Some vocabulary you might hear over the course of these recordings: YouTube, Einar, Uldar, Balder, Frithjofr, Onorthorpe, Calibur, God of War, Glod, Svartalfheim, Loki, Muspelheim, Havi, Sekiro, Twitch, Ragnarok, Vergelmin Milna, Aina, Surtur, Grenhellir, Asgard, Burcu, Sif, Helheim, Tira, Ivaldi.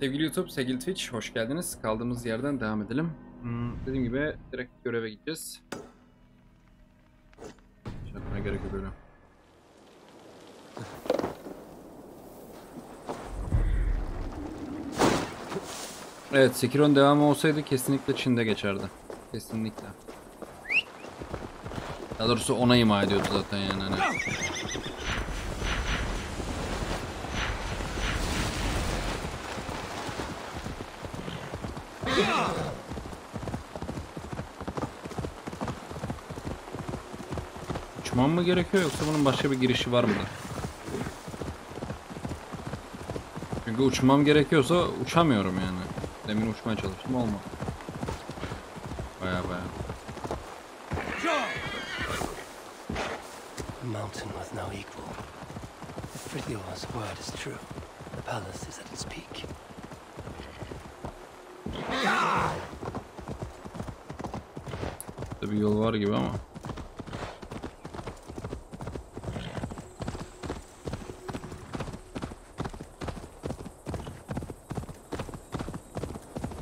Sevgili YouTube, sevgili Twitch, hoş geldiniz. Kaldığımız yerden devam edelim. Dediğim gibi direkt göreve gideceğiz. Hiç yapmaya gerek yok öyle. Evet, Sekiro'nun devamı olsaydı kesinlikle Çin'de geçerdi. Kesinlikle. Daha doğrusu ona ima ediyordu zaten yani. Hani. Uçmam mı gerekiyor yoksa bunun başka bir girişi var mıdır? Çünkü uçmam gerekiyorsa uçamıyorum yani. Demin uçmaya çalıştım olmadı. Baya. Mountain with no equal. If Frithjofr's word is true, the palace is at its peak. Tabii yol var gibi ama.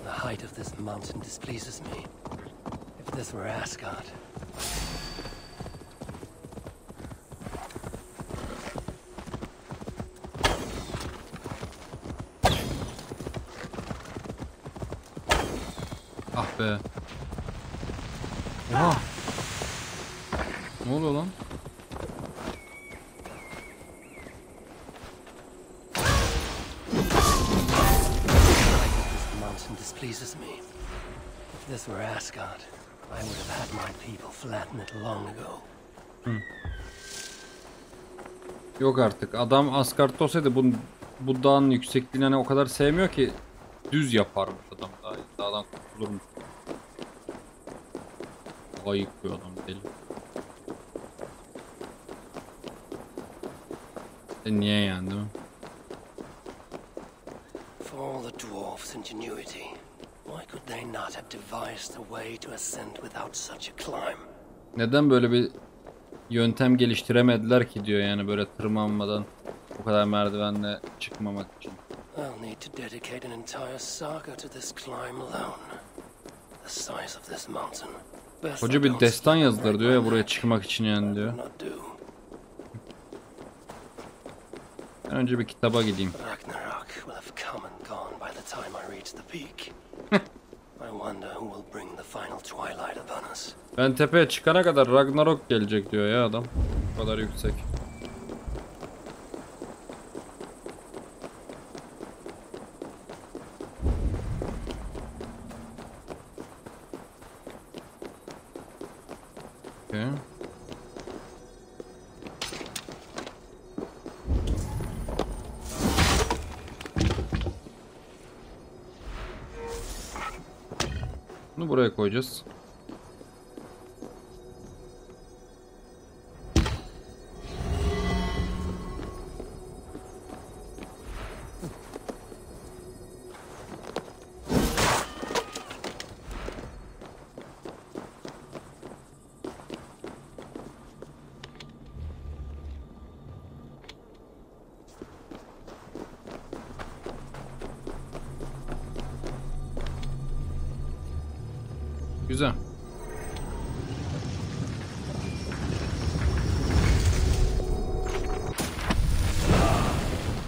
The height of this mountain displeases me. If this were Asgard. Oha. Ne oluyor lan? Yok artık. Adam Asgard olsaydı bu dağın yüksekliğini hani o kadar sevmiyor ki düz yaparmış adam daha. Dağdan kurtulurmuş. Ayık bir adam deli. Niye yani değil mi? For all the dwarf's ingenuity, why could they not have devised a way to ascend without such a climb? Neden böyle bir yöntem geliştiremediler ki diyor yani böyle tırmanmadan o kadar merdivenle çıkmamak için. I'll need to dedicate an entire saga to this climb alone. The size of this mountain. Hoca bir destan yazılır diyor ya buraya çıkmak için yani diyor. Ben önce bir kitaba gideyim. Ragnarok will have come and gone by the time I reach the peak. I wonder who will bring the final twilight upon us. Ben tepeye çıkana kadar Ragnarok gelecek diyor ya adam. O kadar yüksek. Bunu buraya koyacağız. Güzel.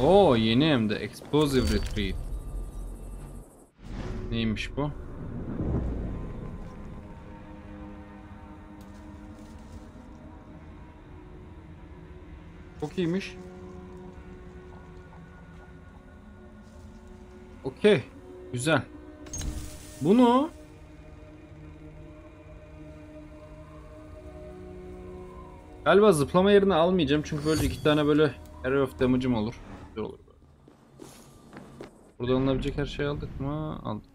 Oo, yeni hem de explosive retrieve. Neymiş bu? Çok iyiymiş. Okey. Güzel. Bunu galiba zıplama yerine almayacağım çünkü böyle iki tane böyle area of damage'ım olur. Güzel olur böyle. Burada alınabilecek her şeyi aldık mı? Aldık.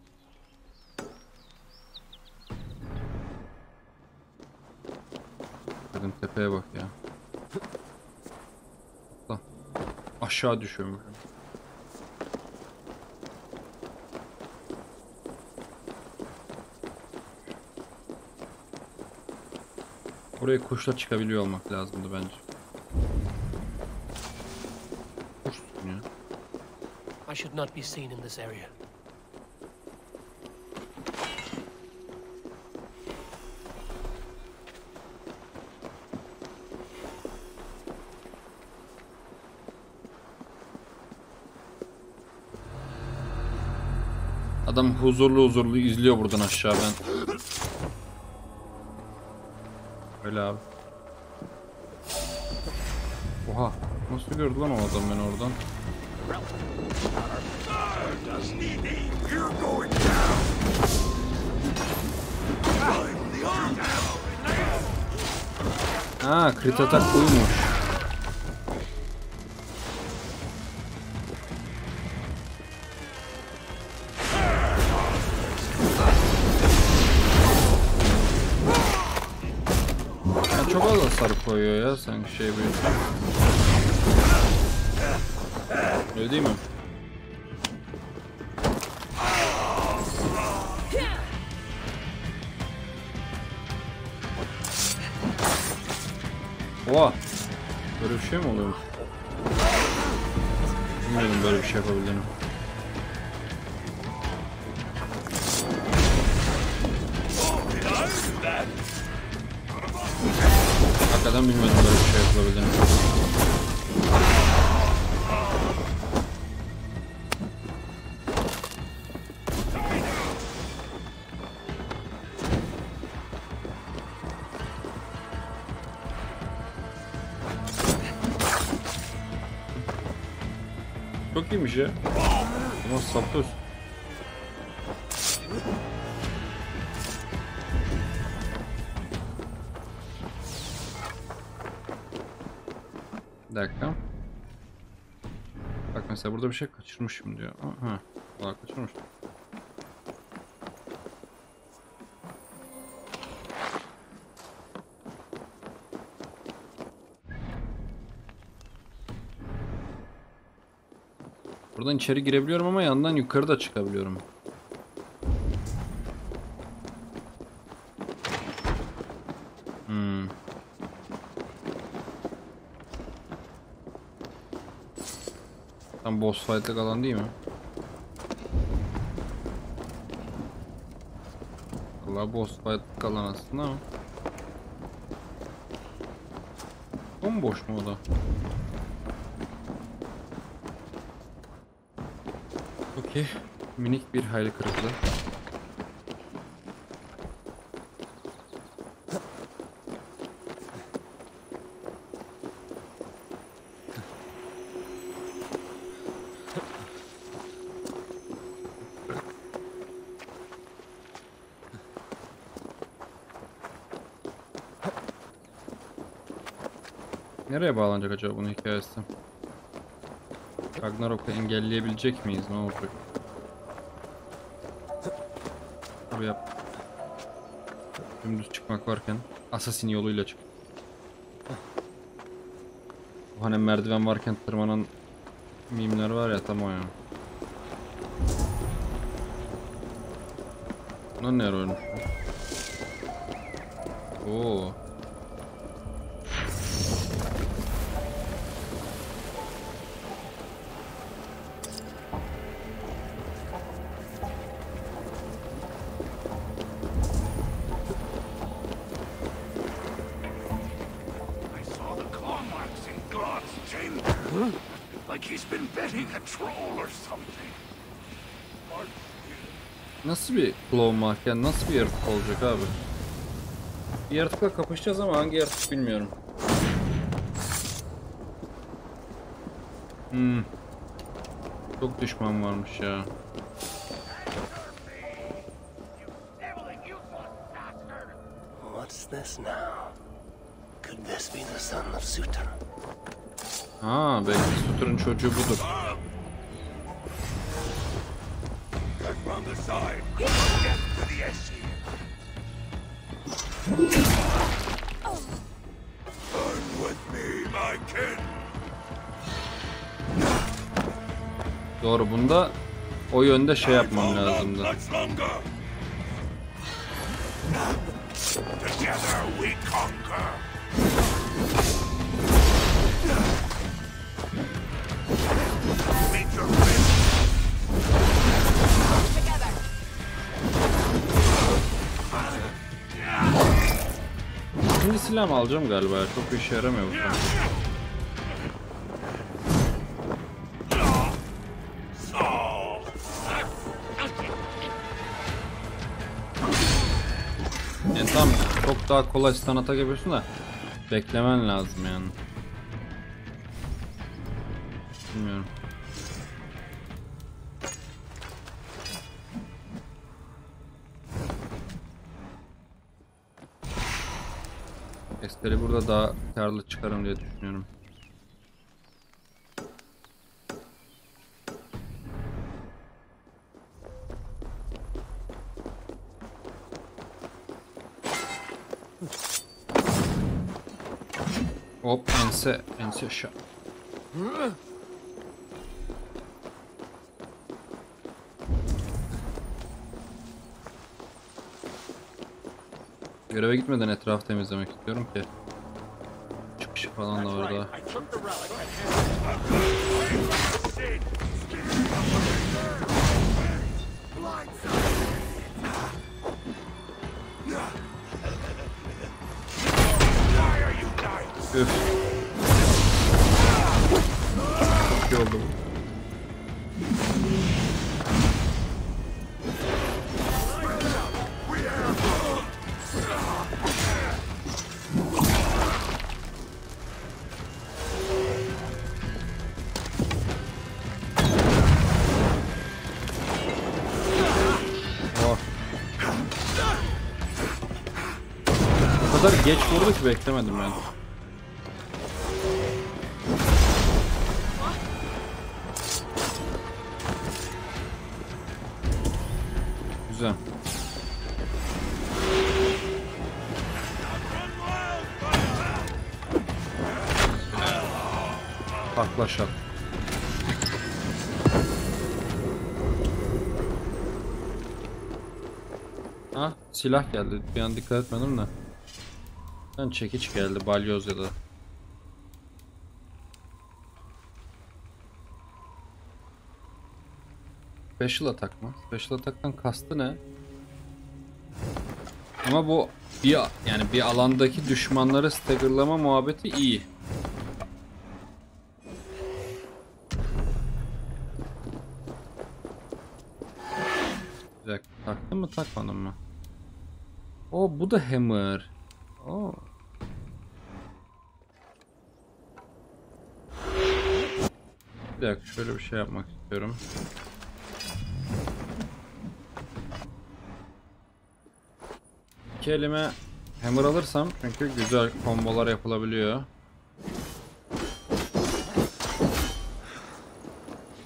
Dedim tepeye bak ya. Lan. Aşağı düşüyorum. Oraya kuşla çıkabiliyor olmak lazımdı bence. Kuşsun ya. should not be seen in this area. Adam huzurlu huzurlu izliyor buradan aşağı ben. Öyle abi. Oha, nasıl gördü lan o adam beni oradan? Ha, crit atak buymuş. Koyuyor ya sanki şey böyle. Öyle değil mi? Oha! Böyle bir şey mi oluyor? Bilmiyorum böyle bir şey yapabildiğini. Hakikaten bilmedim böyle bir şey yapılabildiğini. Çok iyiymiş ya. Ama saptır. Dakika. Bak mesela burada bir şey kaçırmışım diyor. Aha, vallahi kaçırmışım. Buradan içeri girebiliyorum ama yandan yukarı da çıkabiliyorum. Boss fight'lık alan değil mi? Vallahi boss fight'lık alan aslında ama. Bomboş mu o da? Okey. Minik bir hayli kırıklığı. Nereye bağlanacak acaba bunun hikayesi? Ragnarok'u engelleyebilecek miyiz? Ne olacak? Dur yap. Dümdüz çıkmak varken Assassin yoluyla çık. Bu hani merdiven varken tırmanan mimler var ya, tam o ya. Bunlar ne rolü? Oo. Nasıl bir klon yani, nasıl bir yaratık olacak abi? Bir yaratıkla kapışacağız ama hangi yaratık bilmiyorum. Çok düşman varmış ya. Ha, belki Sutur'un çocuğu budur. Doğru, bunda o yönde şey yapmam lazımdı. Şimdi silah alacağım galiba. Çok bir işe yaramıyor bu falan. Yani tamam, çok daha kolay sanata yapıyorsun da beklemen lazım yani. Bilmiyorum. Esleri burada daha karlı çıkarım diye düşünüyorum. Hop ense şah. Göreve gitmeden etraf temizlemek istiyorum ki çıkışı falan da orada. Öf. Çok iyi oldu. Geç vurdu ki beklemedim ben. Güzel. Taklaşak. Ha, silah geldi. Bir an dikkat etmedim de. Çekiç geldi, balyoz ya da. Special atak mı? Special ataktan kastı ne? Ama bu bir alandaki düşmanları staggerlama muhabbeti iyi. Bir dakika, taktım mı takmadım mı? O bu da hammer. Oo. Bir dakika, şöyle bir şey yapmak istiyorum. İki elime hammer alırsam çünkü güzel kombolar yapılabiliyor.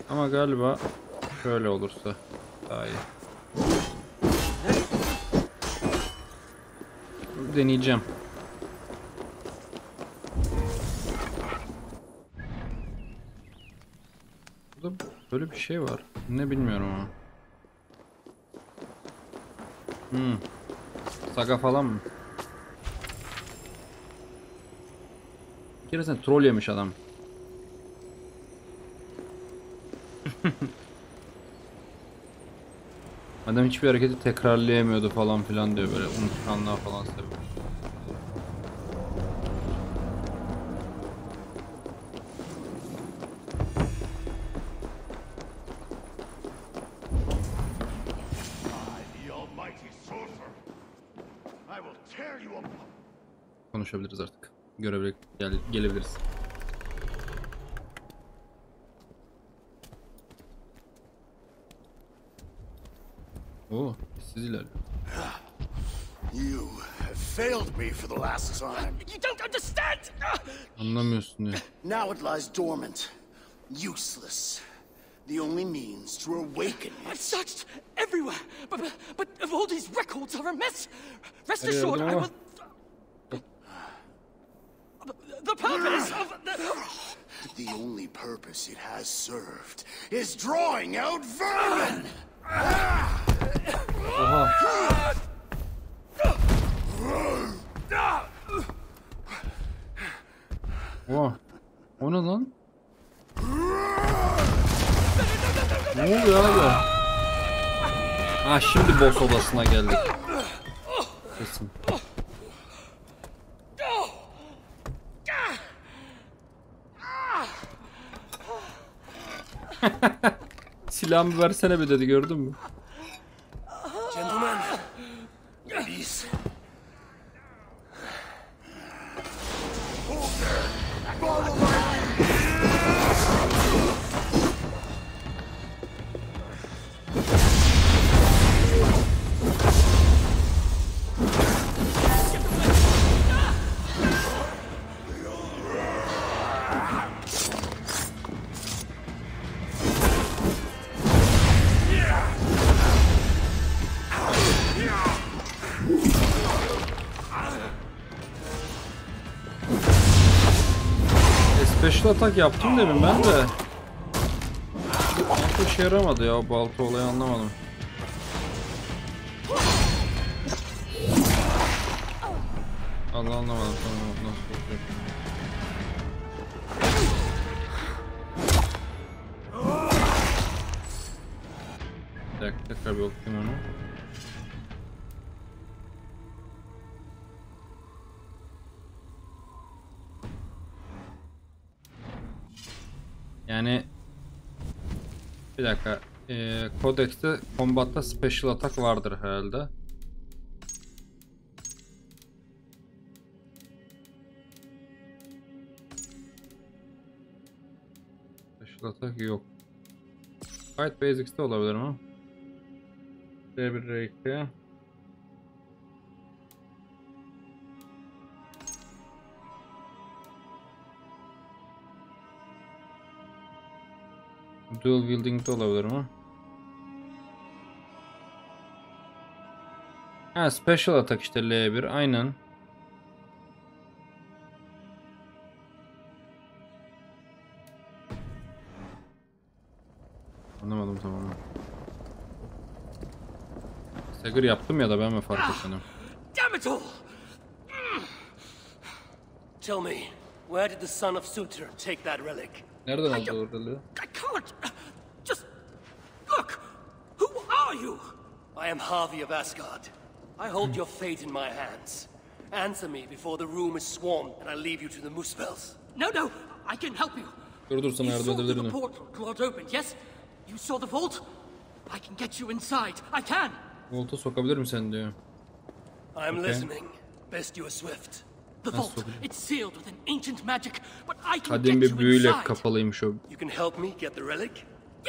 Ama galiba şöyle olursa daha iyi. Deneyeceğim. Burada böyle bir şey var. Ne bilmiyorum ama. Saga falan mı? Bir keresinde troll yemiş adam. Adam hiçbir hareketi tekrarlayamıyordu falan filan diyor, böyle unutkanlığa falan sebep. Konuşabiliriz artık. Görevle gelebiliriz. Oh, siz ilerle. You have failed me for the last time. You don't understand. Anlamıyorsun ya. Now it lies dormant, useless. The only means to awaken it. I've searched everywhere, but if all these records are a mess, rest assured I will. The purpose of the only purpose it has served is drawing out vermin. Oha. Oha. O ne lan? Ne oluyor abi? Ha, şimdi boss odasına geldik. Kesin. Silahımı versene bir dedi, gördün mü? Gentlemen, please. Special atak yaptım demin ben de. Balta işe yaramadı ya, balta olayı anlamadım. Allah anlamadım tamam nasıl olacak. Bir dakika tekrar bir okuyayım onu. Yani bir dakika, kodekste kombatta special atak vardır herhalde. Special atak yok. Fight Basics'te olabilir mi? R1, R2. Dual wielding de olabilir mi? Ha, special atak işte L1 aynen. Anlamadım tamamen. Sekiro yaptım ya da ben mi fark etmedim? Damn it all! Tell me, where did the son of Suter take that relic? Nereden aldı o reliği? I am Havi of Asgard. I hold your fate in my hands. Answer me before the room is swarmed and I leave you to the Muspels. No, no, I can help you. You saw the portal Glod opened, yes? You saw the vault? I can get you inside. I can. Volta sokabilirim seni diyor. I'm listening. Best you are swift. The vault, it's sealed with an ancient magic, but I can get you inside. Kadim bir büyüyle kapalıymış o. You can help me get the relic?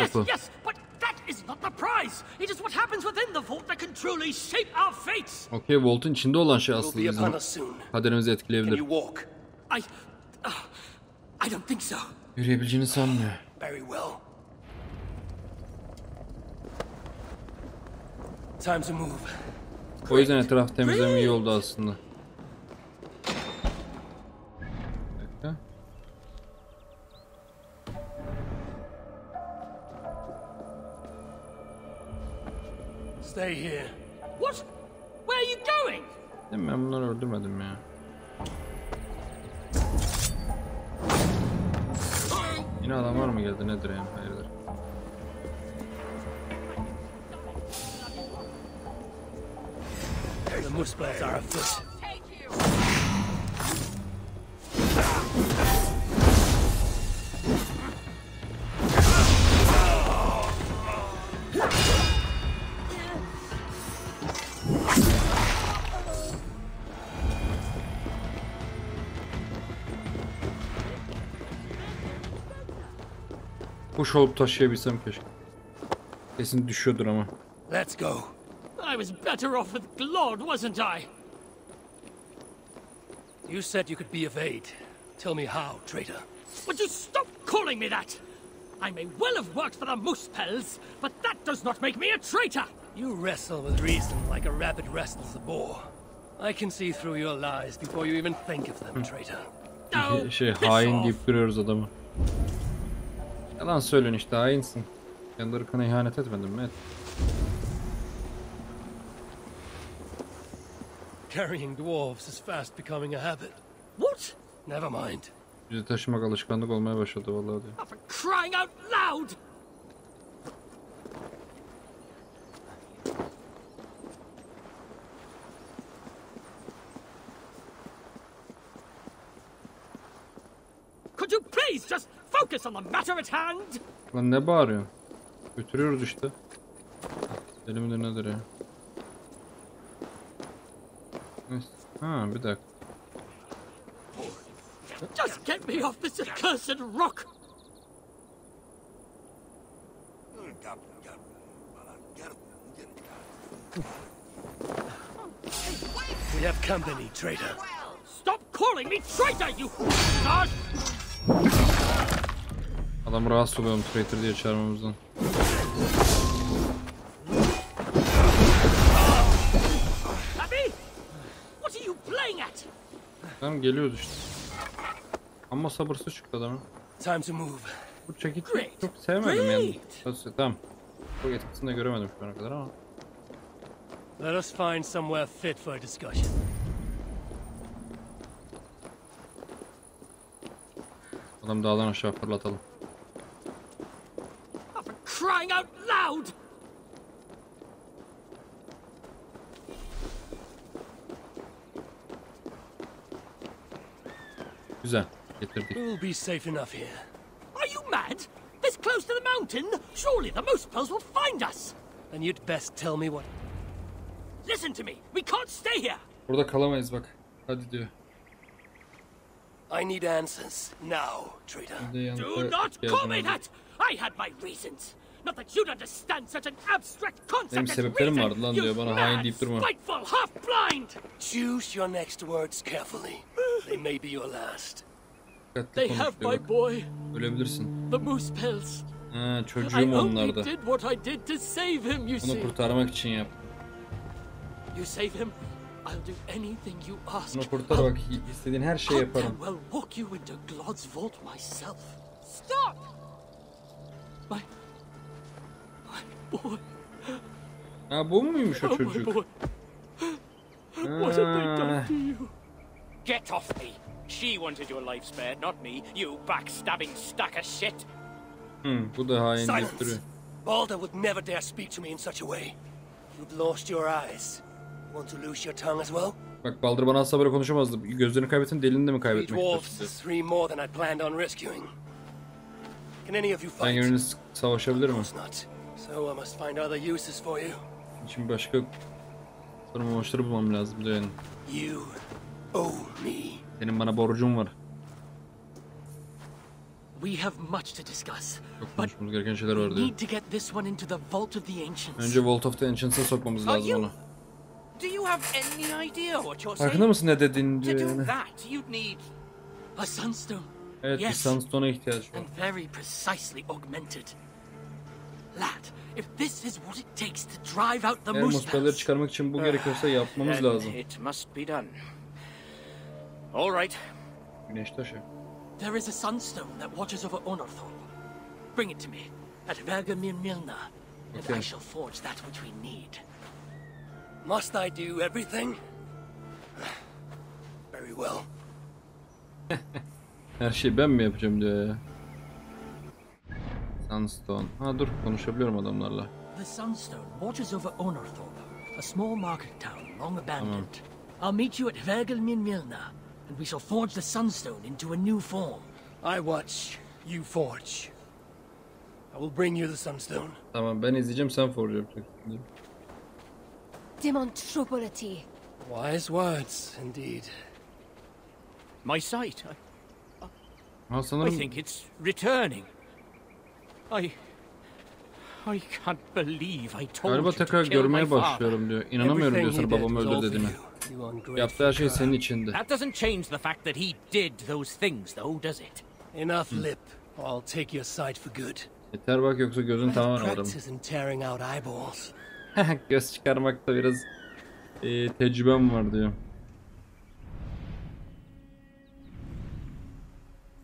Yes, yes, but that is not the prize. It is what happens within the vault that can truly shape our fates. Okay, vault'un içinde olan şey aslında bizim kaderimizi etkileyebilir. I don't think so. Yürüyebileceğini sanmıyor. Very well. Time to move. O yüzden etraf temizleme iyi oldu aslında. Stay here. What? Where are you going? Ben bunları öldürmedim ya. Yine adam var mı geldi nedir yani? Hayırdır? The Muspelheim are afoot. Kuş olup taşıyabilsem keşke. Kesin düşüyordur ama. Let's go. I was better off with Glod, wasn't I? You said you could be of aid. Tell me how, traitor. Would you stop calling me that? I may well have worked for the Muspels, but that does not make me a traitor. You wrestle with reason like a rabbit wrestles the boar. I can see through your lies before you even think of them, traitor. No. Hain deyip duruyoruz adamı. Yalan söylen işte, hainsin. Kendi ırkına ihanet etmedin mi? Carrying dwarves is fast becoming a habit. What? Never mind. Bizi taşımak alışkanlık olmaya başladı vallahi diyor. I'm crying out loud. Could you please just focus on the matter at hand? Lan ne bağırıyor? Götürüyoruz işte. Deli midir nedir ya? Ha bir dakika. Just get me off this accursed rock. We have company, traitor. Stop calling me traitor, you god! Adam rahatsız oluyorum traitor diye çağırmamızdan. Havi, what are you playing at? Tam geliyordu işte. Ama sabırsız çıktı adamı. Time to move. Bu çekit çok sevmedim yani. Tamam. Çok etkisini de göremedim şu ana kadar ama. Let us find somewhere fit for discussion. Adam dağdan aşağı fırlatalım. I'm crying out loud. Güzel, getirdik. We'll be safe enough here. Are you mad? This close to the mountain? Surely the Muspels will find us. And you'd best tell me what. Listen to me. We can't stay here. Burada kalamayız bak. Hadi diyor. I need answers now, traitor. Do not call me that. I had my reasons. Not that you'd understand such an abstract concept as reason. You mad, spiteful, half-blind. Choose your next words carefully. They may be your last. They have my boy. Ölebilirsin. The Muspels. Ha, çocuğum onlarda. I did what I did to save him, you see. Onu kurtarmak için yaptım. You save him, I'll do anything you ask. Onu kurtar bak, istediğin her şeyi yaparım. Well, walk you into Glod's vault myself. Stop! My boy. Ha, bu muymuş o çocuk? What have they done to you? Get off me! She wanted your life spared, not me. You backstabbing stack of shit. Bu da hainlik türü. Balder would never dare speak to me in such a way. You'd lost your eyes. Want to lose your tongue as well? Bak Balder bana asla böyle konuşamazdı. Gözlerini kaybettin, delini de mi kaybetmek istedi? Sen yeriniz savaşabilir mi? Şimdi başka sorumlulukları bulmam lazım diyor yani. Senin bana borcun var. We have much to discuss. But we need to get this one into the Vault of the Ancients. Önce Vault of the Ancients'e sokmamız lazım onu. Do you have any idea what you're saying? Farkında mısın ne dediğini? To do that, you'd need a sunstone. Evet, bir sunstone'a ihtiyaç var. And very precisely augmented. Lad, if this is what it takes to drive out the Muspel'leri çıkarmak için bu gerekiyorsa yapmamız lazım. It must be done. All right. Güneş taşı. There is a sunstone that watches over Onorthorpe. Bring it to me at Vergelmin Milna, and I shall forge that which we need. Must I do everything? Very well. Her şeyi ben mi yapacağım diyor ya. Sunstone. Ha dur, konuşabiliyorum adamlarla. The sunstone watches over Onorthorpe, a small market town long abandoned. I'll meet you at Vergelmin Milna. And we shall forge the sunstone into a new form. I watch, you forge. I will bring you the sunstone. Tamam, ben izleyeceğim, sen forge yapacaksın. Demonstrability. Wise words, indeed. My sight. I think it's returning. I can't believe I told you to kill my father. İnanamıyorum diyorsun babamı öldür dediğine. Yaptığı her şey senin içindi. That doesn't change the fact that he did those things though, does it? Enough lip. I'll take your sight for good. Yeter bak, yoksa gözün tamamen alırım. Göz çıkarmakta biraz tecrübem var diyor.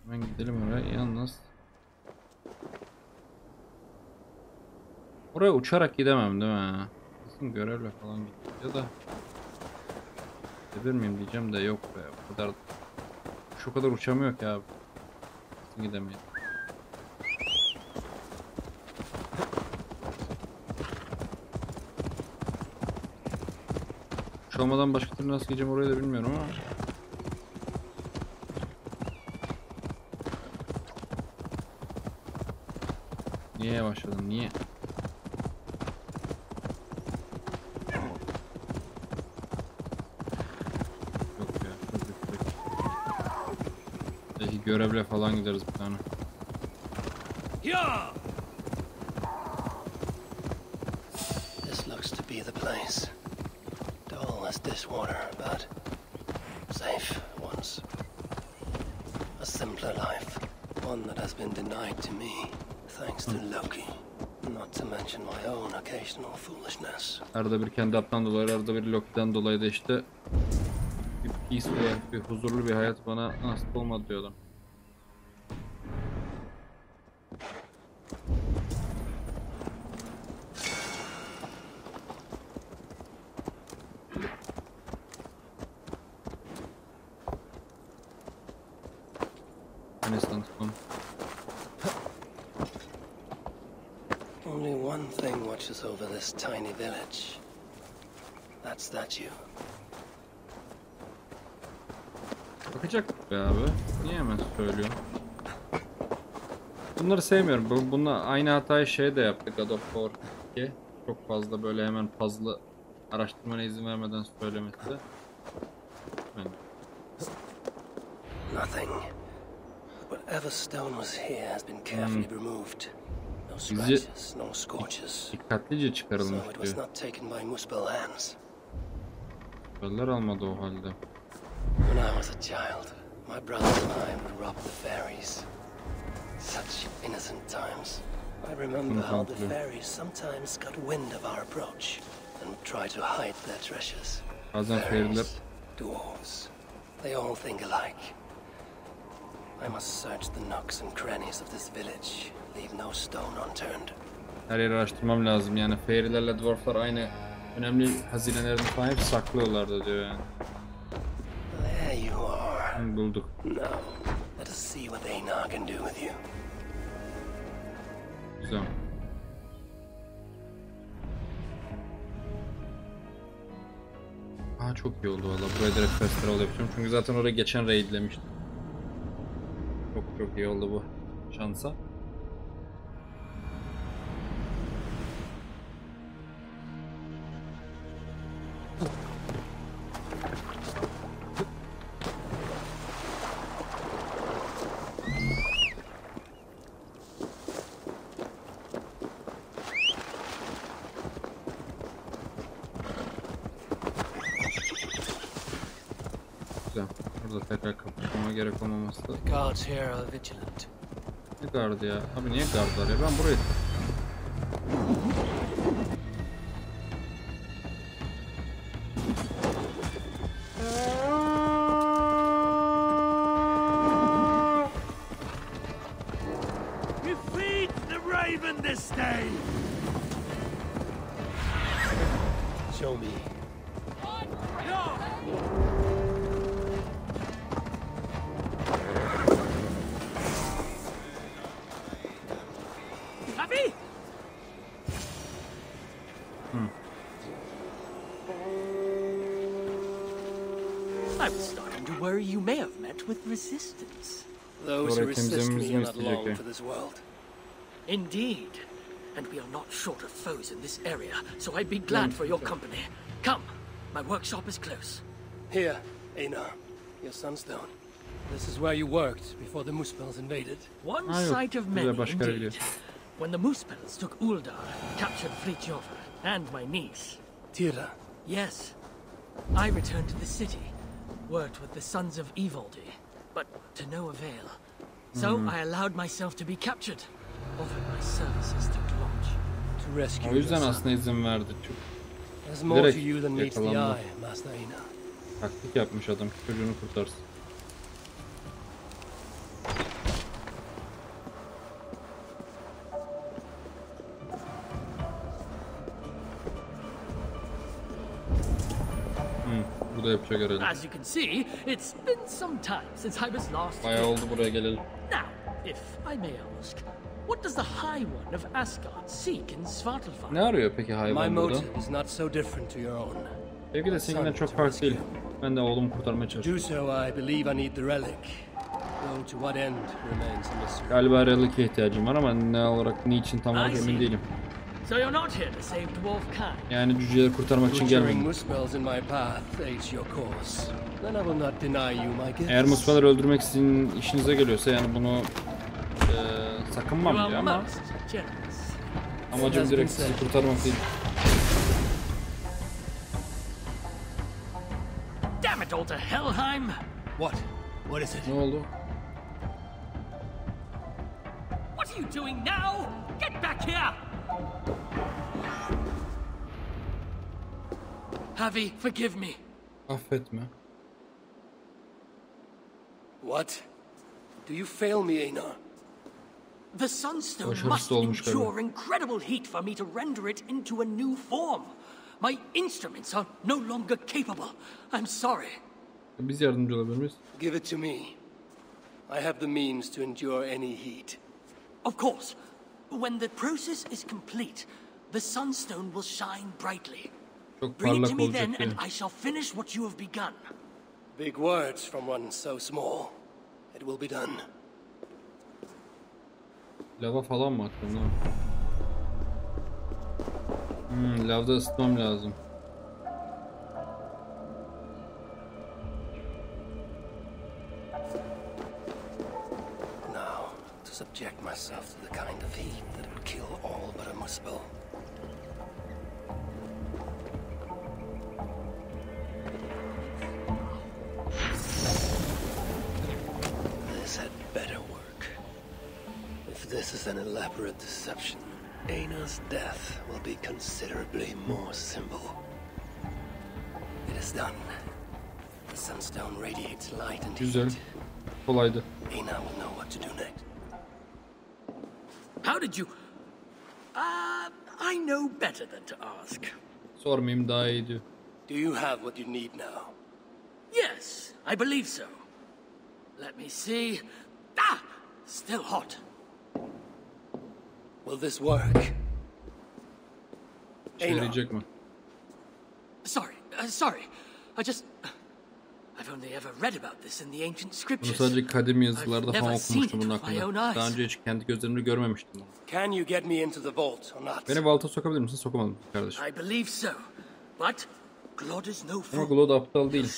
Hemen gidelim oraya. Yalnız oraya uçarak gidemem değil mi? Kesin görevle falan gidiyor da. Gidebilir miyim diyeceğim de yok be. O kadar, şu kadar uçamıyor ki abi. Kesin gidemeyim. Uçamadan başka türlü nasıl gideceğim oraya da bilmiyorum ama. Wzięła się do mnie. Peki görevle falan gideriz bir tane. This looks to be the place. Dull as this water, but safe once. A simpler life, one that has been denied to me, thanks to Loki. Not to mention my own occasional foolishness. Arada bir kendi aptan dolayı, arada bir Loki'den dolayı da işte bir huzurlu bir hayat bana nasip olmadı diyordum. Only one thing watches over this tiny village. That statue. Bakacaktık be abi. Niye hemen söylüyorum? Bunları sevmiyorum. Bununla aynı hatayı şey de yaptık God of War 2. Çok fazla böyle hemen puzzle araştırmana izin vermeden söylemesi. Nothing. Whatever stone was here has been carefully removed. No scratches, no scorches. Dikkatlice çıkarılmış diyor. So it was not taken by Muspelheim's. Muspel'ler almadı o halde. When I was a child, my brother and I would rob the ferries. Such innocent times. I remember how the ferries sometimes got wind of our approach and tried to hide their treasures. Ferries, dwarves, they all think alike. I must search the nooks and crannies of this village. Leave no stone unturned. Her yeri araştırmam lazım yani. Fairy'lerle dwarflar aynı önemli hazinelerin sahip saklıyorlardı diyor yani. There you are. Bulduk. Now, let us see what Einar can do with you. Güzel. Aa çok iyi oldu valla. Buraya direkt festival yapacağım çünkü zaten oraya geçen raidlemiştim. Çok iyi oldu bu şansa. The guards here are vigilant. Ne guard ya? Abi niye guardlar ya? Ben burayı... You feed the raven this day. Show me. Resistance. Those who resist me are not long for this world. Indeed. And we are not short of foes in this area, so I'd be glad for your company. Come, my workshop is close. Here, Einar, your sunstone. This is where you worked before the Muspels invaded. One sight of many, indeed. When the Muspels took Uldar, captured Frithjofr, and my niece. Tira. Yes. I returned to the city, worked with the sons of Ivaldi. But to no avail. So I allowed myself to be captured, offered my services to Glod to rescue. O yüzden aslında izin verdi çok. There's more to you than meets the eye, Master Aina. Taktik yapmış adam, çocuğunu kurtarsın. As you can see, it's been some time since I was last here. Now, if I may ask, what does the High One of Asgard seek in Svartalfheim? Ne arıyor peki High One? My motive is not so different to your own. Sevgi de seninkinden çok farklı değil. Ben de oğlumu kurtarmaya çalışıyorum. To do so, I believe I need the relic. Though to what end remains a mystery. Galiba aralık'a ihtiyacım var ama ne olarak, niçin tam olarak emin değilim. So you're not here to save dwarf kind. Yani cüceleri kurtarmak için gelmedim. Eğer Muspel'leri öldürmek sizin işinize geliyorsa yani bunu sakınmam diyor ama amacım direkt sizi kurtarmak değil. Damn it all to Helheim. What is it? Ne oldu? What are you doing now? Get back here. Havi, forgive me. Affetme. What? Do you fail me, Einar? The sunstone must endure incredible heat for me to render it into a new form. My instruments are no longer capable. I'm sorry. Biz yardımcı olabilir miyiz? Give it to me. I have the means to endure any heat. Of course. When the process is complete, the sunstone will shine brightly. Bring it to me then, and I shall finish what you have begun. Big words from one so small. It will be done. Lava falan mı attım lan? Lavda ısıtmam lazım. Now to subject myself to the kind of heat that would kill all but a Muspel. This is an elaborate deception. Aina's death will be considerably more simple. It is done. The sunstone radiates light and heat. Aina will know what to do next. How did you... I know better than to ask. Sormayayım daha iyiydi. Do you have what you need now? Yes, I believe so. Let me see. Ah! Still hot. Will this work? Sorry. I've only ever read about this in the ancient scriptures. I've never seen it with my own eyes. Can you get me into the vault or not? Beni vaulta sokabilir misin? Sokamadım kardeşim. I believe so. But Glod is no fool. Glod aptal değil.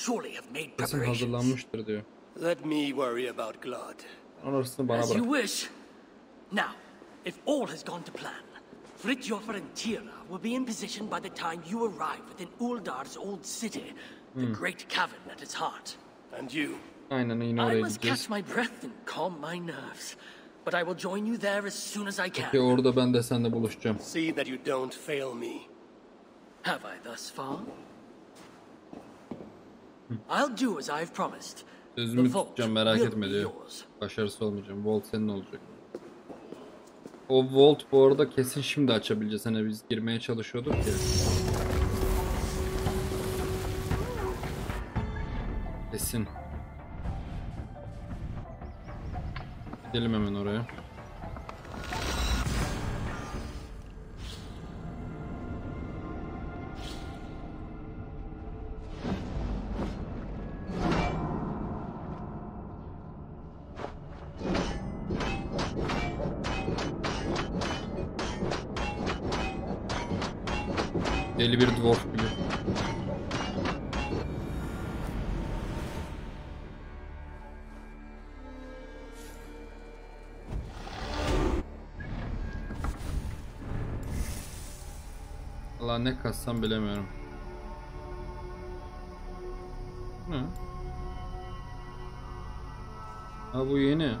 Kesin hazırlanmıştır diyor. Let me worry about Glod. Orasını bana bırak. As you wish. Now. If all has gone to plan, Frithjofr and Tira will be in position by the time you arrive within Uldar's old city, the great cavern at its heart. And you? I must catch my breath and calm my nerves, but I will join you there as soon as I can. Okay, orada ben de seninle buluşacağım. See that you don't fail me. Have I thus far? I'll do as I've promised. Sözümü tutacağım, merak etme diyor. Başarısı olmayacağım. Vault senin olacak. O vault bu arada kesin şimdi açabileceğiz. Hani biz girmeye çalışıyorduk ya. Kesin. Gidelim hemen oraya. Deli bir dwarf gibi. Allah ne kassam bilemiyorum. Ha bu yeni.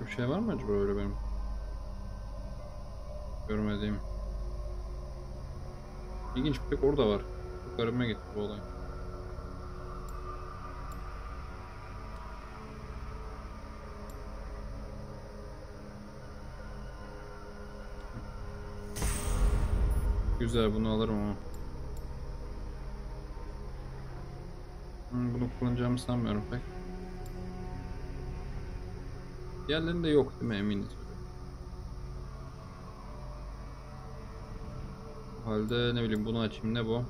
Bir şey var mı acaba öyle benim görmediğim? İlginç bir pek orada var. Garibime gitti bu olay. Güzel, bunu alırım ama. Bunu kullanacağımı sanmıyorum pek. Diğerlerinde yok değil mi, eminiz? O halde ne bileyim, bunu açayım, ne bu?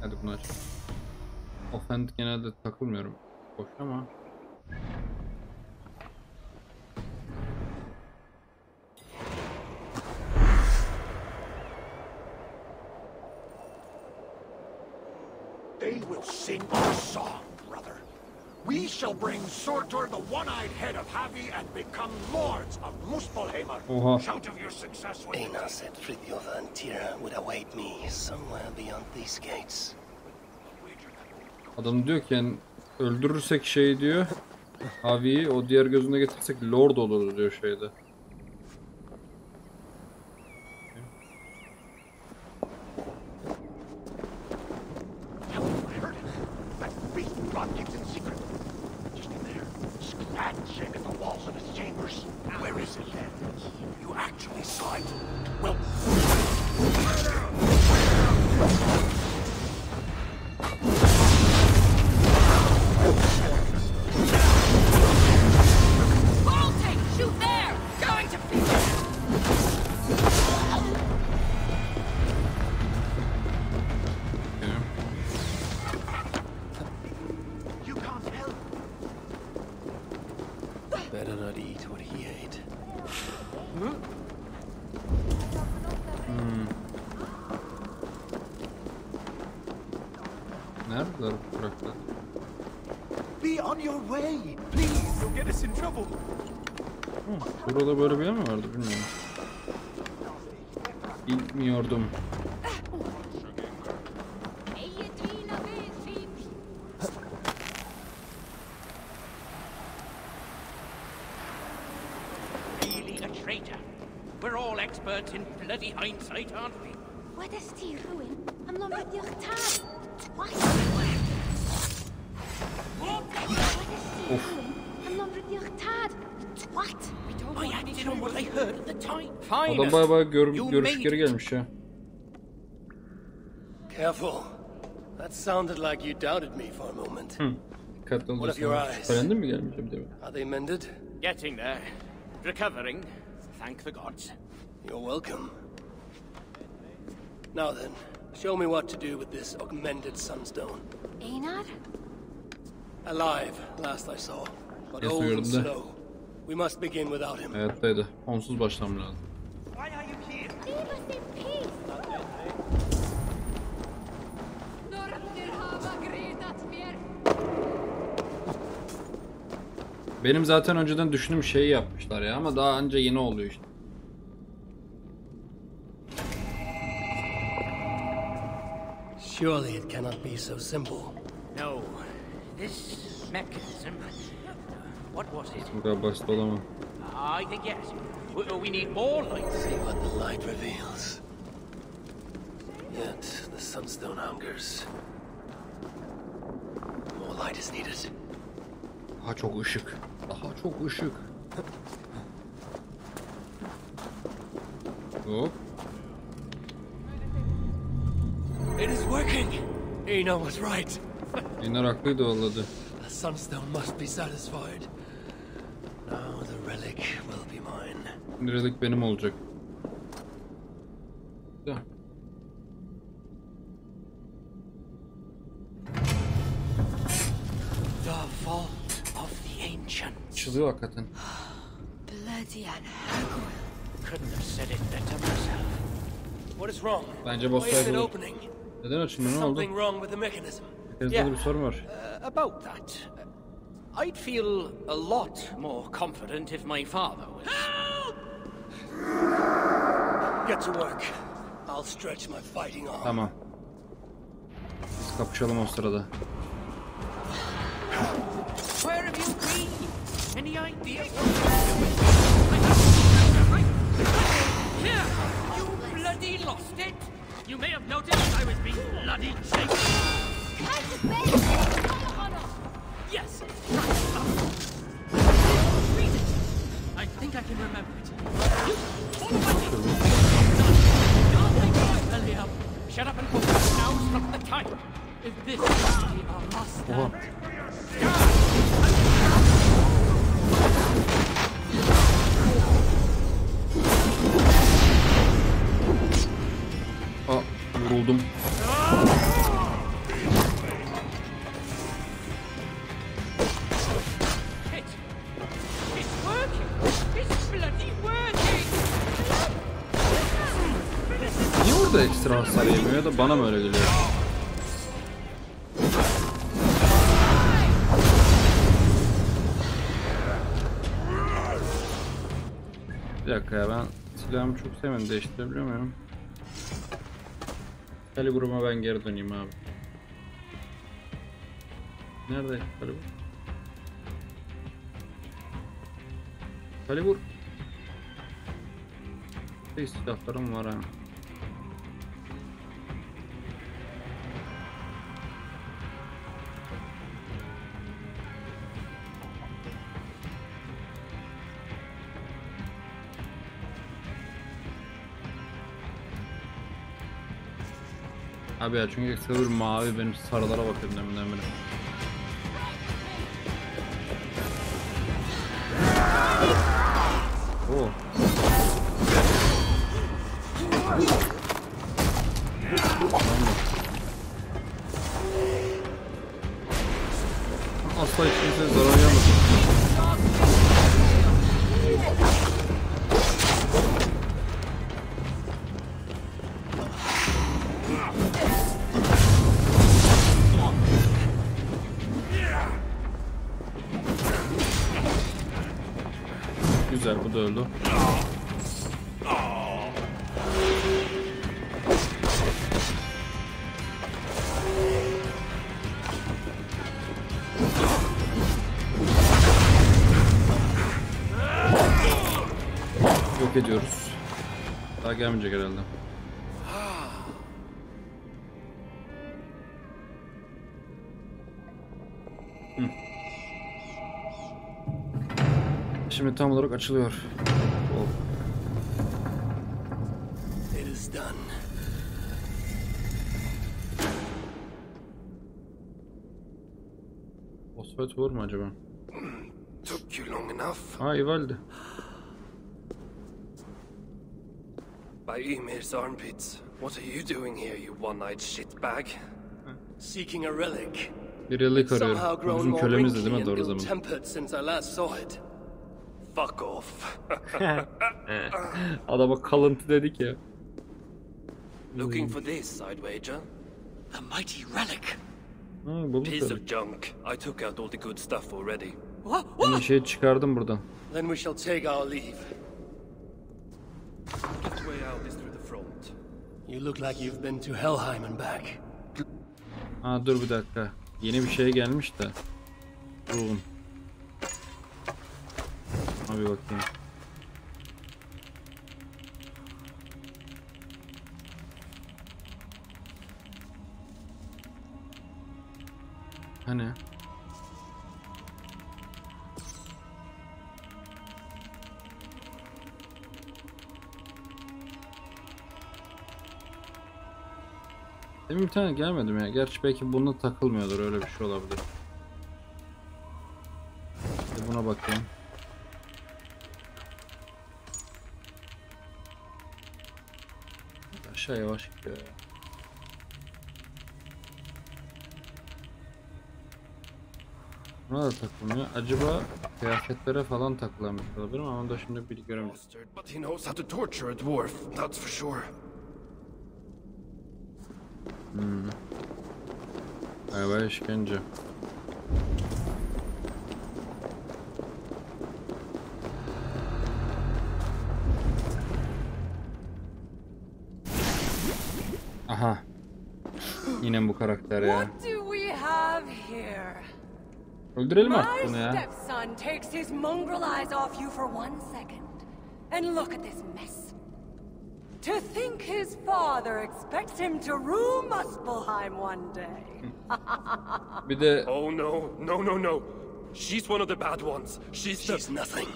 Hadi bunu açalım. Offhand genelde takılmıyorum. Boş ama. They will sing our song, brother. We shall bring Surtur the one-eyed head of Havi and become lords of Muspelheim. Shout of your success with Einar said Frithjofr and Tira would await me somewhere beyond these gates. Adam diyor ki yani öldürürsek şey diyor Havi'yi o diğer gözüne getirsek lord olur diyor şeyde. Burada böyle bir yer mi vardı bilmiyorum. Bilmiyordum. Really a traitor. We're all experts in bloody hindsight, aren't we? What is he doing? I'm not with your time. What? What? I acted on what I heard at the time. Adam baya baya görüş geri gelmiş ya. Careful. That sounded like you doubted me for a moment. What of your eyes? Are they mended? Getting there. Recovering. Thank the gods. You're welcome. Now then, show me what to do with this augmented sunstone. Einar? Alive, last I saw. But old and slow. We must begin without him. Evet dedi. Onsuz başlamam lazım. Benim zaten önceden düşündüğüm şeyi yapmışlar ya ama daha önce yeni oluyor işte. Surely it cannot be so simple. No. This mechanism. What was it? I think yes. We need more light. See what the light reveals. Yet the sunstone hungers. More light is needed. Daha çok ışık. Daha çok ışık. Hop. It is working. Einar was right. Einar haklıydı vallahi. The sunstone must be satisfied. Now the relic will be mine. The relic benim olacak. Güzel. The vault of the ancients. Çılıyor hakikaten. Bloody and hell. Couldn't have said it better myself. What is wrong? Bence boss'ta bir opening. Neden açılmıyor? Ne oldu? Something wrong with the mechanism. Yeah, about that, I'd feel a lot more confident if my father was... Help! Get to work. I'll stretch my fighting arm. Tamam. Biz kapışalım o sırada. Where have you been? Any idea? Here! You bloody lost it! You may have noticed I was being bloody chased. Yes, I think I can remember it. Shut up and focus. Now's not the time. If this is our last stand. Vuruldum. Niye burada ekstra hasar yemiyor da bana mı öyle geliyor? Bir dakika ya, ben silahımı çok sevmedim, değiştirebiliyor muyum? Calibur'uma ben geri döneyim abi. Nerede Calibur? Calibur. Bir silahlarım var ha. Abi ya, çünkü ekstra bir mavi, benim sarılara bakıyorum demin. Oo. Asla hiçbirine zarar gelmesin. Güzel, bu da öldü. Yok ediyoruz. Daha gelmeyecek herhalde. Şimdi tam olarak açılıyor. Oh. Osvet var mı acaba? Ha, Ivaldi. By Ymir's armpits. What are you doing here, you one-eyed shitbag? Seeking a relic. Bir relik arıyorum. Bizim kölemizdi değil mi doğru zaman? Fuck off. Adama kalıntı dedik ya. Looking for this, side wager. The mighty relic. Piece of junk. I took out all the good stuff already. Bir şey çıkardım buradan. Then we shall take our leave. The way out is through the front. You look like you've been to Helheim and back. Ha dur bir dakika. Yeni bir şey gelmiş de. Durun. Abi bakayım. Hani? Demin bir tane gelmedim ya. Gerçi belki bununla takılmıyordur. Öyle bir şey olabilir. Şimdi buna bakayım. Aşağı yavaş gidiyor ya. Buna da takılmıyor. Acaba kıyafetlere falan takılan bir olabilir mi? Ama da şimdi bir göremiyoruz. Hayvan işkence. Aha. Yine bu karakter ya. Öldürelim artık bunu ya. To think his father expects him to rule Muspelheim one day. Bir de... Oh no, no, no, no. She's one of the bad ones. She's nothing.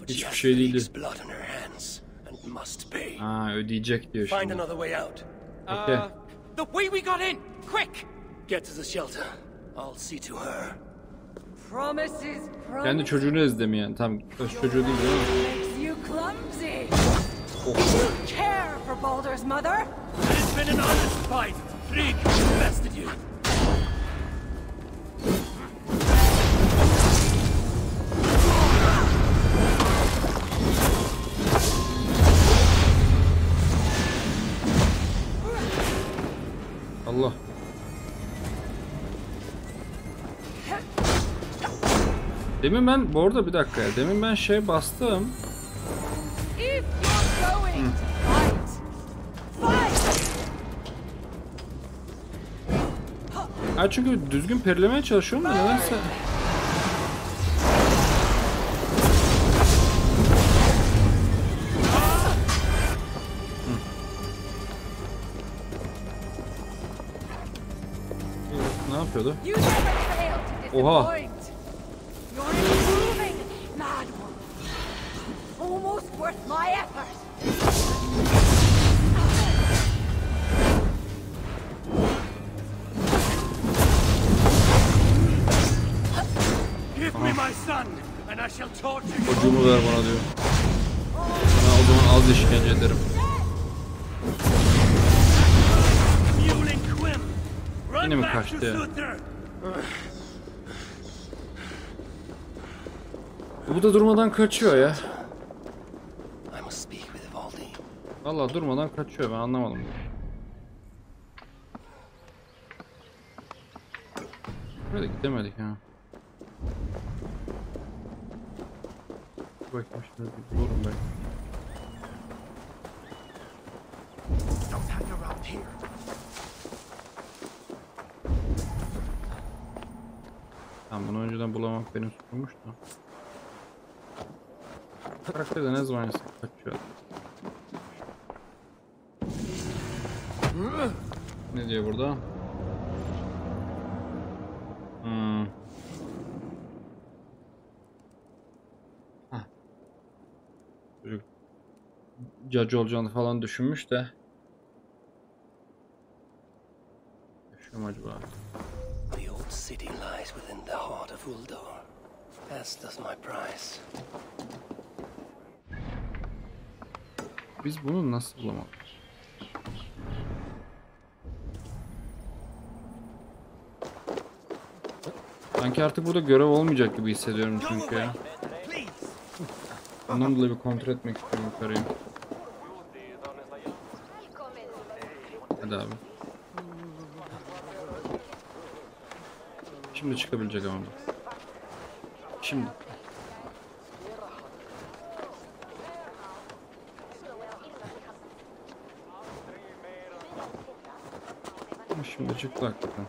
But she has blood on her hands and must pay. Ah, ödeyecek diyor şimdi. Find another way out. Okay. The way we got in, quick. Get to the shelter. I'll see to her. Promises. Kendi çocuğunu özlemeyen, tam öz çocuğu değil. You care for Baldur's mother? It's been an honest fight. Frigg invested you. Demin ben bu arada bir dakika. Demin ben şey bastım. Ha çünkü düzgün perilemeye çalışıyorum da nedense. Ne yapıyordu? Oha. Çocuğumu ver bana diyor. Sana o zaman az işkence ederim. Yine mi kaçtı? Bu da durmadan kaçıyor ya. Vallahi durmadan kaçıyor, ben anlamadım. Buraya gidemedik ha. Bakayım şimdi bulurum ben. Tamam, bunu önceden bulamak benim sorummuş da. Karakter de ne zaman yasak kaçıyor. Ne diyor burada? Cacı olacağını falan düşünmüş de. Yaşıyor mu acaba? The old city lies within the heart of Uldar. As does my prize. Biz bunu nasıl bulamadık? Sanki artık burada görev olmayacak gibi hissediyorum çünkü ya. Ondan dolayı bir kontrol etmek istiyorum yukarıyı. Hadi abi. Şimdi çıkabilecek ama. Şimdi. Şimdi çıktı hakikaten.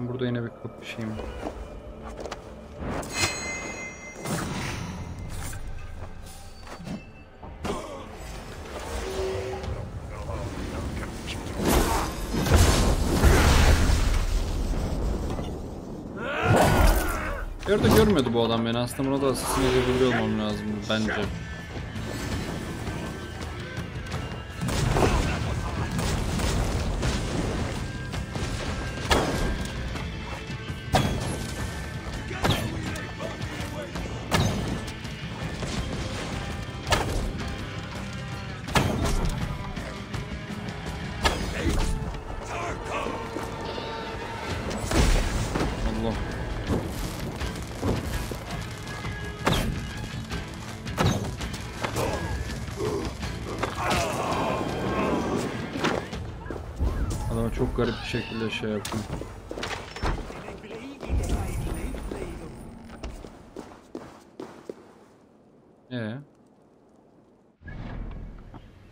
Burada yine bir kapı şeyim. Yerde görmüyordu bu adam beni. Aslında buna da asasını edebiliyor olmam lazım bence. Çok garip bir şekilde şey yaptım.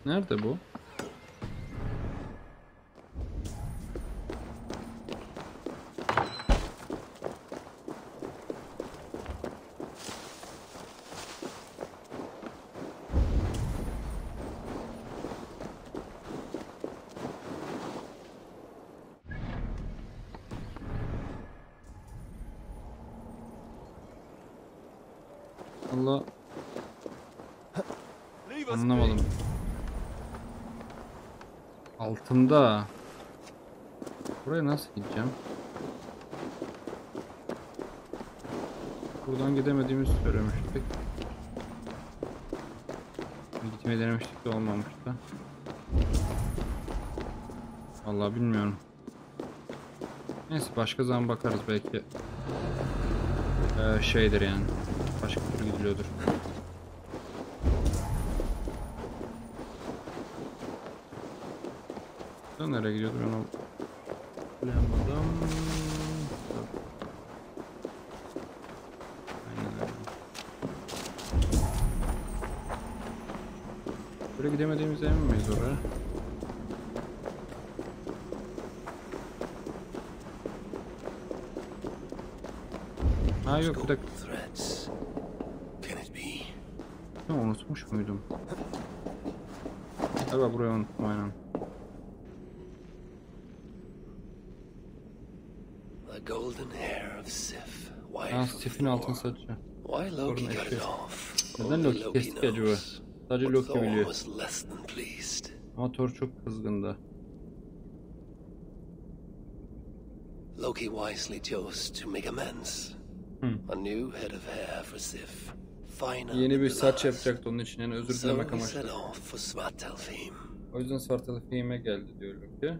Nerede bu? Allah. Anlamadım. Altında. Buraya nasıl gideceğim? Buradan gidemediğimizi söylemiştik. Gitmeyi denemiştik de olmamıştı. Vallahi bilmiyorum. Neyse başka zaman bakarız belki. Şeydir yani. Başka türlü gidiliyordur. Nereye gidiyordur onu bilemedim. Böyle gidemediğimize emin miyiz oraya? Ha yok bir dakika. Ben unutmuş muydum? Galiba burayı unuttum aynen. Ha Sif'in altın saçı. Neden Loki kestik acaba? Sadece Loki biliyor. Ama Thor çok kızgındı. Loki wisely chose to make amends. A new head of hair for Sif. Yeni bir saç yapacaktı onun için yani özür dilemek amaçlı. O yüzden Svartalfheim'e geldi diyor Loki.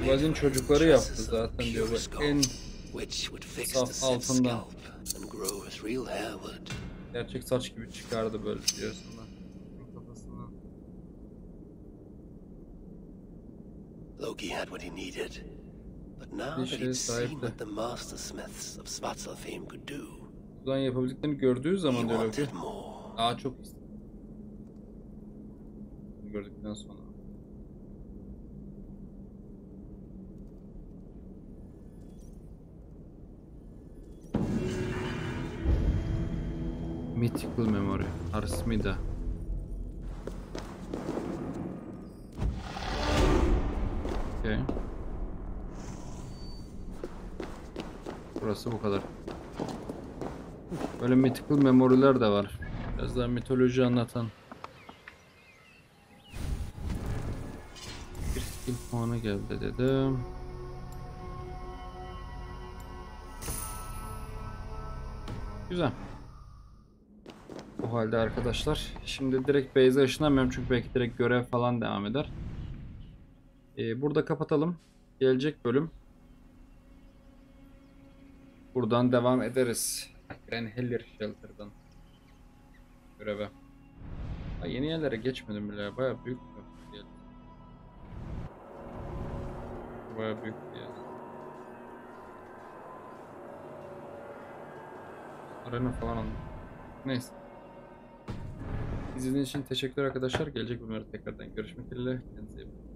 Ulda'nın çocukları yaptı zaten diyor. En saf altından. Gerçek saç gibi çıkardı böyle diyorsun lan. Kafasından. Loki had what he needed, but now that he'd seen what the master smiths of Svartalfheim could do. Ulan yapabildiklerini gördüğü zaman diyor Loki. Daha çok gördükten sonra. Mythical memory, Arsmida. Okay. Burası bu kadar. Böyle mythical memory'ler de var. Biraz daha mitoloji anlatan. Bir skill puanı geldi dedim. Güzel. O halde arkadaşlar şimdi direkt base'e ışınlanmıyorum çünkü belki direkt görev falan devam eder. Burada kapatalım. Gelecek bölüm buradan devam ederiz. Grenhellir Shelter'dan göreve. Ha, yeni yerlere geçmedim bile. Bayağı büyük bir yer. Bayağı büyük bir yer. Arena falan aldım. Neyse. İzlediğiniz için teşekkürler arkadaşlar. Gelecek bölümlerde tekrardan görüşmek dileğiyle. Kendinize iyi bakın.